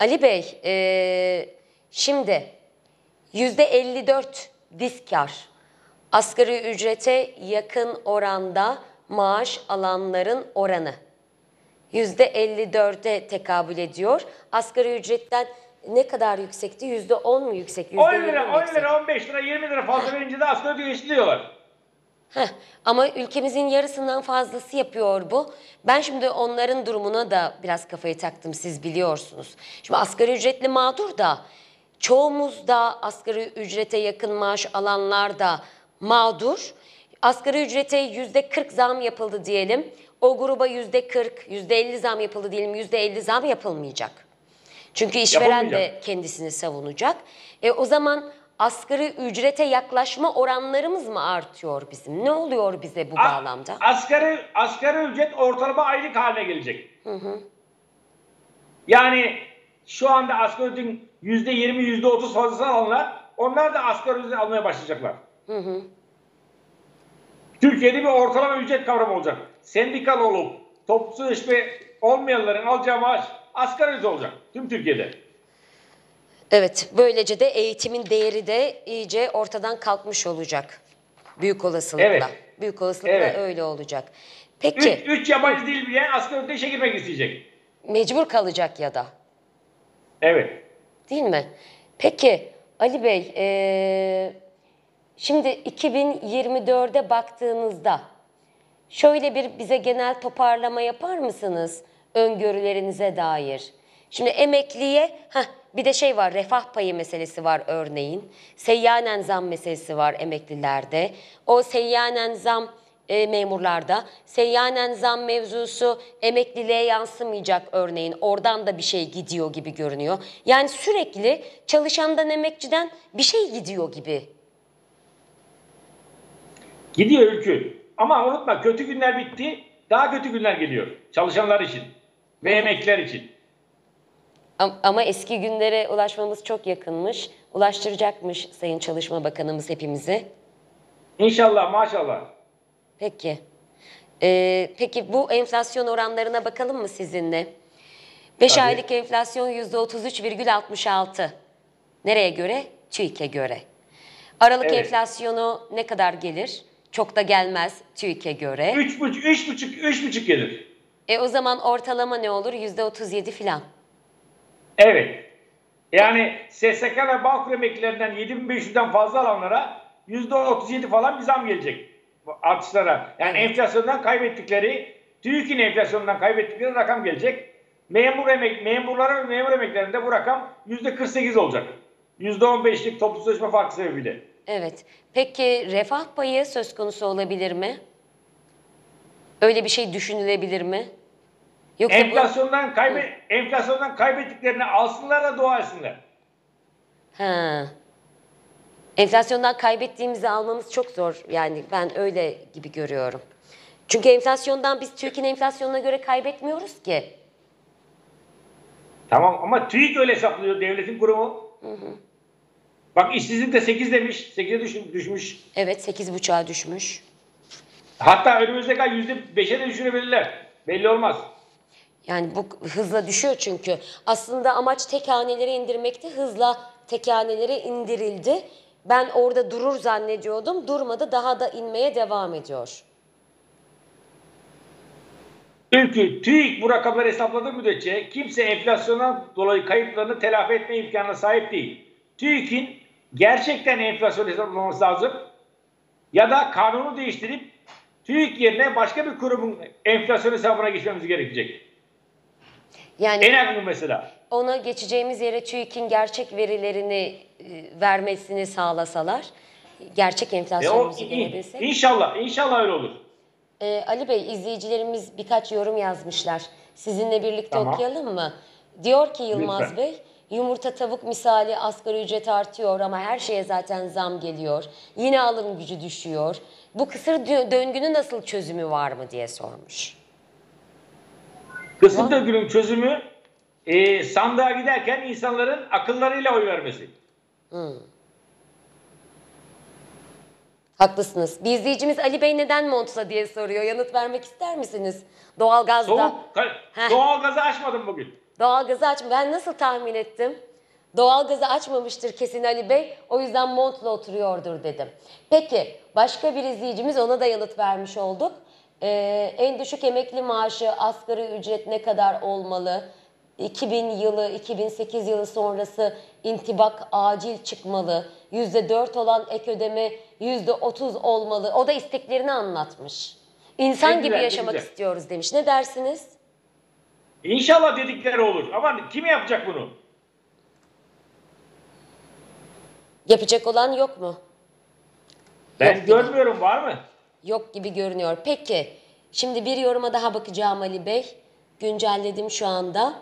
Ali Bey, şimdi %54 disk kar, asgari ücrete yakın oranda maaş alanların oranı %54'e tekabül ediyor. Asgari ücretten ne kadar yüksekti? %10 mu yüksek? %10 lira, 15 lira, 20 lira fazla verince de asgari ücretli diyorlar. Heh, ama ülkemizin yarısından fazlası yapıyor bu. Ben şimdi onların durumuna da biraz kafayı taktım, siz biliyorsunuz. Şimdi asgari ücretli mağdur da, çoğumuz da asgari ücrete yakın maaş alanlar da mağdur. Asgari ücrete %40 zam yapıldı diyelim. O gruba %40, %50 zam yapıldı diyelim. %50 zam yapılmayacak. Çünkü işveren de kendisini savunacak. O zaman... Asgari ücrete yaklaşma oranlarımız mı artıyor bizim? Ne oluyor bize bu bağlamda? Asgari ücret ortalama aylık haline gelecek. Hı hı. Yani şu anda asgari ücretin %20, %30 fazlası alanlar, onlar da asgari ücret almaya başlayacaklar. Hı hı. Türkiye'de bir ortalama ücret kavramı olacak. Sendikal olup toplu işçi olmayanların alacağı maaş asgari ücret olacak tüm Türkiye'de. Evet, böylece de eğitimin değeri de iyice ortadan kalkmış olacak. Büyük olasılıkla. Evet. Büyük olasılıkla öyle olacak. Peki. Üç yabancı dil bilen asgari ücretle işe girmek isteyecek. Mecbur kalacak ya da. Evet. Değil mi? Peki Ali Bey, şimdi 2024'e baktığınızda şöyle bir bize genel toparlama yapar mısınız öngörülerinize dair? Şimdi emekliye... Bir de şey var, refah payı meselesi var örneğin. Seyyanen zam meselesi var emeklilerde. O seyyanen zam memurlarda. Seyyanen zam mevzusu emekliliğe yansımayacak örneğin. Oradan da bir şey gidiyor gibi görünüyor. Yani sürekli çalışandan, emekçiden bir şey gidiyor gibi. Gidiyor Ülkü. Ama unutma, kötü günler bitti. Daha kötü günler geliyor. Çalışanlar için ve emekliler için. Ama eski günlere ulaşmamız çok yakınmış. Ulaştıracakmış Sayın Çalışma Bakanımız hepimizi. İnşallah, maşallah. Peki. Peki bu enflasyon oranlarına bakalım mı sizinle? 5 aylık enflasyon %33,66. Nereye göre? TÜİK'e göre. Aralık enflasyonu ne kadar gelir? Çok da gelmez TÜİK'e göre. 3,5 gelir. O zaman ortalama ne olur? %37 filan. Evet. Yani SSK ve Bağ-Kur emeklilerinden 7.500'den fazla alanlara %37 falan bir zam gelecek artışlara. Yani enflasyondan kaybettikleri, TÜİK'in enflasyondan kaybettikleri rakam gelecek. Memurlara ve memur emeklilerinde bu rakam %48 olacak. %15'lik toplumsuzlaşma farkı sebebiyle. Evet. Peki refah payı söz konusu olabilir mi? Öyle bir şey düşünülebilir mi? Enflasyondan, enflasyondan kaybettiklerini alsınlar da dua etsinler. Ha. Enflasyondan kaybettiğimizi almamız çok zor. Yani ben öyle gibi görüyorum. Çünkü enflasyondan biz Türkiye'nin enflasyonuna göre kaybetmiyoruz ki. Tamam ama TÜİK öyle hesaplıyor, devletin kurumu. Hı hı. Bak işsizlik de 8 demiş. 8'e düşmüş. Evet, 8,5'a düşmüş. Hatta önümüzdeki ay %5'e de düşürebilirler. Belli olmaz. Yani bu hızla düşüyor çünkü. Aslında amaç tek hanelere indirmekti. Hızla tek hanelere indirildi. Ben orada durur zannediyordum. Durmadı, daha da inmeye devam ediyor. Ülkü, TÜİK bu rakamları hesapladığı müddetçe kimse enflasyondan dolayı kayıplarını telafi etme imkanına sahip değil. TÜİK'in gerçekten enflasyon hesaplaması lazım. Ya da kanunu değiştirip TÜİK yerine başka bir kurumun enflasyon hesabına geçmemiz gerekecek. Yani en önemli mesela. Ona geçeceğimiz yere TÜİK'in gerçek verilerini vermesini sağlasalar, gerçek enflasyonumuzu görebilsek. İnşallah öyle olur. Ali Bey, izleyicilerimiz birkaç yorum yazmışlar. Sizinle birlikte okuyalım mı? Diyor ki Yılmaz Bey, yumurta tavuk misali asgari ücret artıyor ama her şeye zaten zam geliyor. Yine alım gücü düşüyor. Bu kısır döngünün nasıl çözümü var mı diye sormuş. Kısır döngünün çözümü sandığa giderken insanların akıllarıyla oy vermesi. Haklısınız. Bir izleyicimiz Ali Bey neden montla diye soruyor. Yanıt vermek ister misiniz? Doğalgazda. Doğalgazı açmadım bugün. Doğalgazı açmış. Ben nasıl tahmin ettim? Doğalgazı açmamıştır kesin Ali Bey. O yüzden montla oturuyordur dedim. Peki başka bir izleyicimiz, ona da yanıt vermiş olduk. En düşük emekli maaşı, asgari ücret ne kadar olmalı? 2000 yılı, 2008 yılı sonrası intibak acil çıkmalı. %4 olan ek ödeme %30 olmalı. O da isteklerini anlatmış. İnsan gibi yaşamak istiyoruz demiş. Ne dersiniz? İnşallah dedikleri olur. Ama kim yapacak bunu? Yapacak olan yok mu? Ben görmüyorum. Var mı? Yok gibi görünüyor. Peki. Şimdi bir yoruma daha bakacağım Ali Bey. Güncelledim şu anda.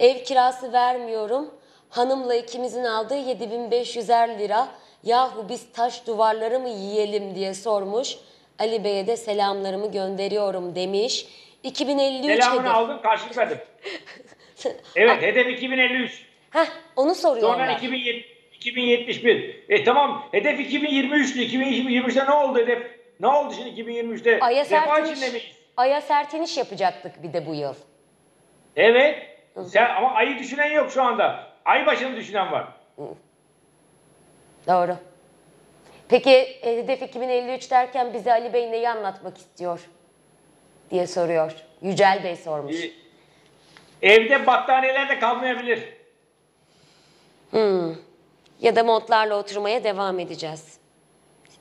Ev kirası vermiyorum. Hanımla ikimizin aldığı 7500'er lira. Yahu biz taş duvarları mı yiyelim diye sormuş. Ali Bey'e de selamlarımı gönderiyorum demiş. 2053 selamını hedef. Aldım, karşılık verdim. Evet, hedef 2053. Heh, onu soruyorum. Sonra 2071. Tamam, hedef 2023'tü. 2023'te ne oldu hedef? Ne oldu şimdi 2023'te? Ay'a sertiniş yapacaktık bir de bu yıl. Evet. Sen, ama ayı düşünen yok şu anda. Ay başını düşünen var. Doğru. Peki hedef 2053 derken bize Ali Bey neyi anlatmak istiyor diye soruyor. Yücel Bey sormuş. Evde battaniyeler de kalmayabilir. Ya da montlarla oturmaya devam edeceğiz.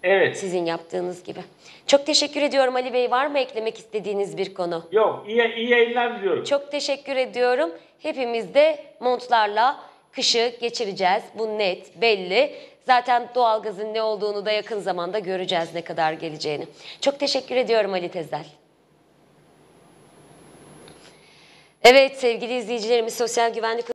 Evet. Sizin yaptığınız gibi. Çok teşekkür ediyorum Ali Bey. Var mı eklemek istediğiniz bir konu? Yok. İyi yayınlar diliyorum. Çok teşekkür ediyorum. Hepimiz de montlarla kışı geçireceğiz. Bu net, belli. Zaten doğalgazın ne olduğunu da yakın zamanda göreceğiz, ne kadar geleceğini. Çok teşekkür ediyorum Ali Tezel. Evet sevgili izleyicilerimiz, sosyal güvenlik